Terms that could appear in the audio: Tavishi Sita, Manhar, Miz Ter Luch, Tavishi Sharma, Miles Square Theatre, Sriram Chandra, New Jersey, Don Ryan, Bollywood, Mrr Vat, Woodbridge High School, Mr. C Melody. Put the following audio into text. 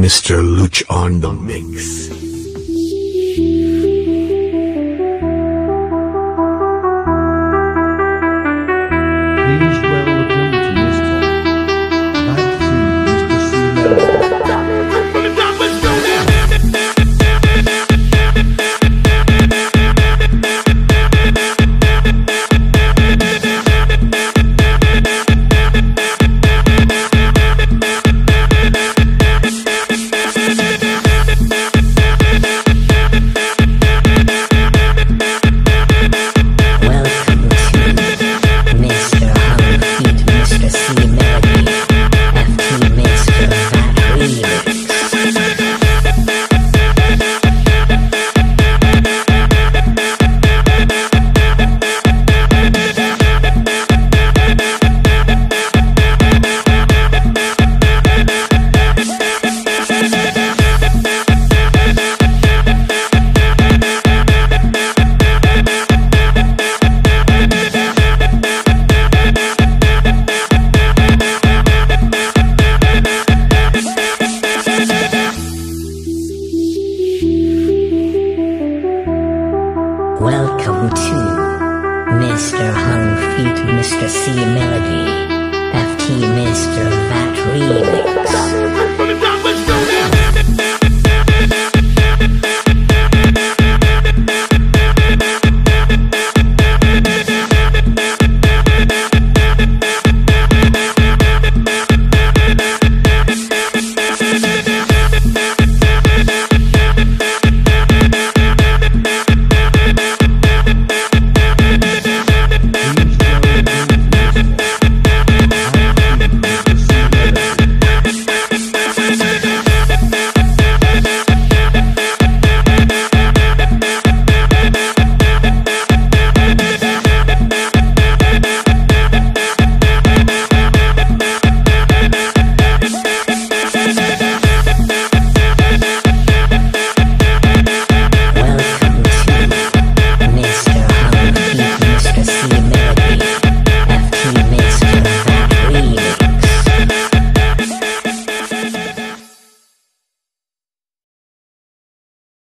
Mr. Luch on the mix. Please welcome to Mr. Mr. C Melody. Welcome to Mr. Hung Feet, Mr. C Melody, FT Mr. Vat Remix.